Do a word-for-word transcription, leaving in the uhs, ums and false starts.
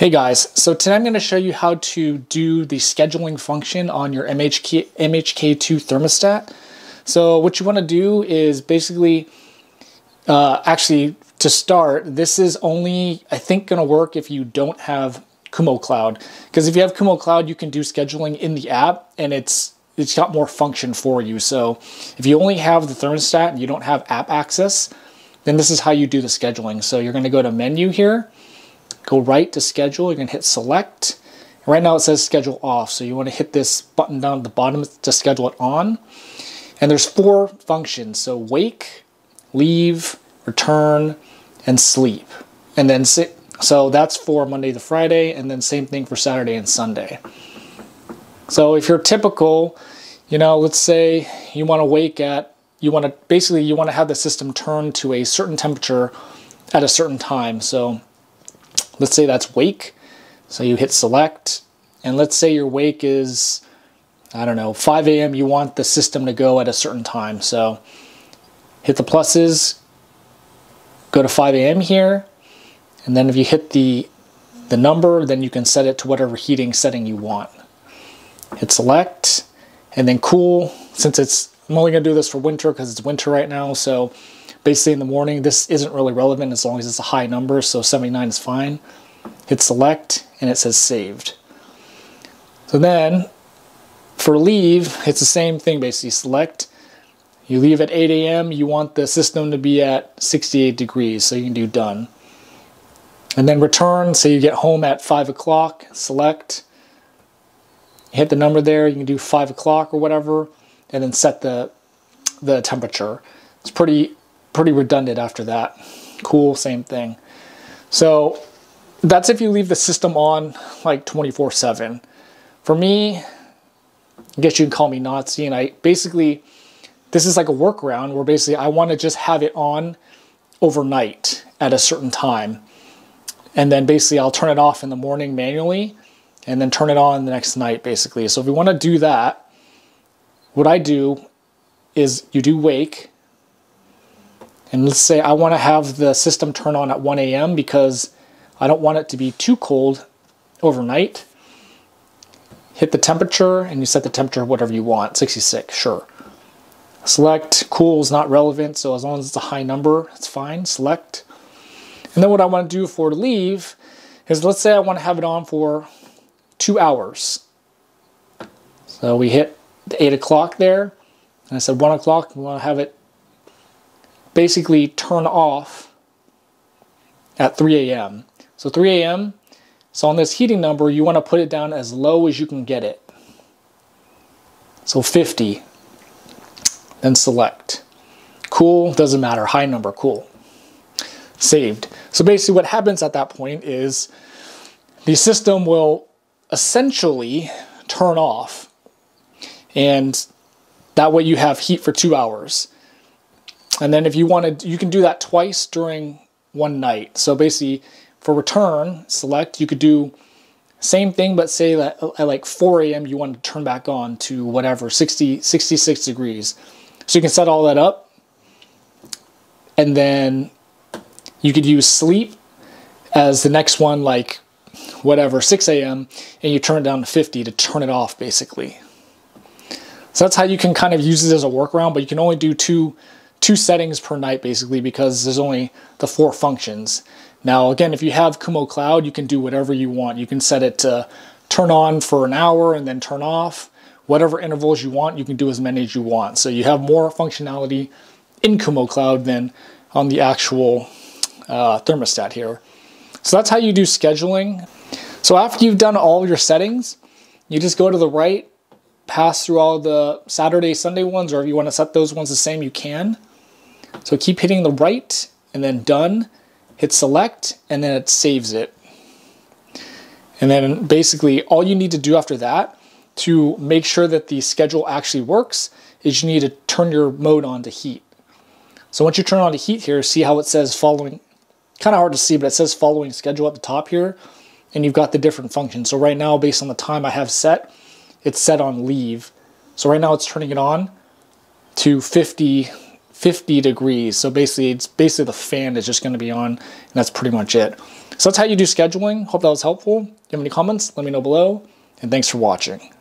Hey guys, so today I'm going to show you how to do the scheduling function on your M H K, M H K two thermostat. So what you want to do is basically, uh, actually to start, this is only, I think, going to work if you don't have Kumo Cloud. Because if you have Kumo Cloud, you can do scheduling in the app and it's it's got more function for you. So if you only have the thermostat and you don't have app access, then this is how you do the scheduling. So you're going to go to menu here. Go right to schedule, you're gonna hit select. Right now it says schedule off, so you wanna hit this button down at the bottom to schedule it on. And there's four functions, so wake, leave, return, and sleep. And then sit, so that's for Monday to Friday, and then same thing for Saturday and Sunday. So if you're typical, you know, let's say you wanna wake at, you wanna, basically you wanna have the system turned to a certain temperature at a certain time, so let's say that's wake, so you hit select, and let's say your wake is, I don't know, five A M You want the system to go at a certain time, so hit the pluses, go to five A M here, and then if you hit the the number, then you can set it to whatever heating setting you want. Hit select, and then cool. Since it's, I'm only gonna do this for winter because it's winter right now, so basically in the morning, this isn't really relevant as long as it's a high number, so seventy-nine is fine. Hit select, and it says saved. So then, for leave, it's the same thing basically. Select, you leave at eight A M, you want the system to be at sixty-eight degrees, so you can do done. And then return, so you get home at five o'clock, select, hit the number there, you can do five o'clock or whatever, and then set the, the temperature. It's pretty... pretty redundant after that. Cool, same thing. So that's if you leave the system on like twenty-four seven. For me, I guess you can call me Nazi, and I basically, this is like a workaround where basically I want to just have it on overnight at a certain time. And then basically I'll turn it off in the morning manually and then turn it on the next night basically. So if we want to do that, what I do is you do wake. And let's say I want to have the system turn on at one A M because I don't want it to be too cold overnight. Hit the temperature and you set the temperature whatever you want, sixty-six, sure. Select, cool is not relevant, so as long as it's a high number, it's fine, select. And then what I want to do for leave is, let's say I want to have it on for two hours. So we hit the eight o'clock there, and I said one o'clock, we want to have it basically turn off at three A M So three A M, so on this heating number, you want to put it down as low as you can get it. So fifty, then select. Cool, doesn't matter, high number, cool. Saved. So basically what happens at that point is the system will essentially turn off, and that way you have heat for two hours. And then if you wanted, you can do that twice during one night. So basically for return, select, you could do same thing, but say that at like four A M you want to turn back on to whatever, sixty, sixty-six degrees. So you can set all that up. And then you could use sleep as the next one, like whatever, six A M, and you turn it down to fifty to turn it off basically. So that's how you can kind of use it as a workaround, but you can only do two two settings per night basically because there's only the four functions. Now again, if you have Kumo Cloud, you can do whatever you want. You can set it to turn on for an hour and then turn off. Whatever intervals you want, you can do as many as you want. So you have more functionality in Kumo Cloud than on the actual uh, thermostat here. So that's how you do scheduling. So after you've done all your settings, you just go to the right, pass through all the Saturday, Sunday ones, or if you want to set those ones the same, you can. So keep hitting the right and then done, hit select, and then it saves it. And then basically all you need to do after that to make sure that the schedule actually works is you need to turn your mode on to heat. So once you turn on to heat here, see how it says following, kind of hard to see, but it says following schedule at the top here, and you've got the different functions. So right now, based on the time I have set, it's set on leave. So right now it's turning it on to fifty degrees. So basically, it's basically the fan is just going to be on, and that's pretty much it. So that's how you do scheduling. Hope that was helpful. If you have any comments, let me know below. And thanks for watching.